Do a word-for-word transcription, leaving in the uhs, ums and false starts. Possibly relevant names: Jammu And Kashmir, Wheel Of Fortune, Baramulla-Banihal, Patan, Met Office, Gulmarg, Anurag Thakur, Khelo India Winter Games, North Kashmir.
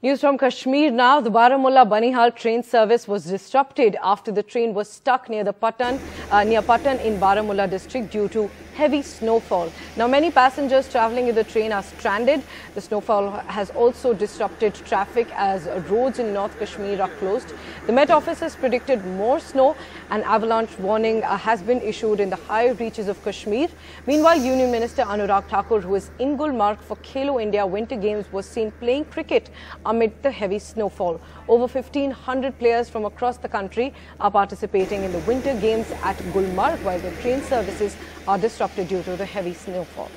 News from Kashmir now. The Baramulla-Banihal train service was disrupted after the train was stuck near the Patan, uh, near Patan in Baramulla district due to heavy snowfall. Now, many passengers travelling in the train are stranded. The snowfall has also disrupted traffic as roads in North Kashmir are closed. The Met Office has predicted more snow. An avalanche warning uh, has been issued in the higher reaches of Kashmir. Meanwhile, Union Minister Anurag Thakur, who is in Gulmarg for Khelo India Winter Games, was seen playing cricket amid the heavy snowfall. Over fifteen hundred players from across the country are participating in the winter games at Gulmarg, while the train services are disrupted due to the heavy snowfall.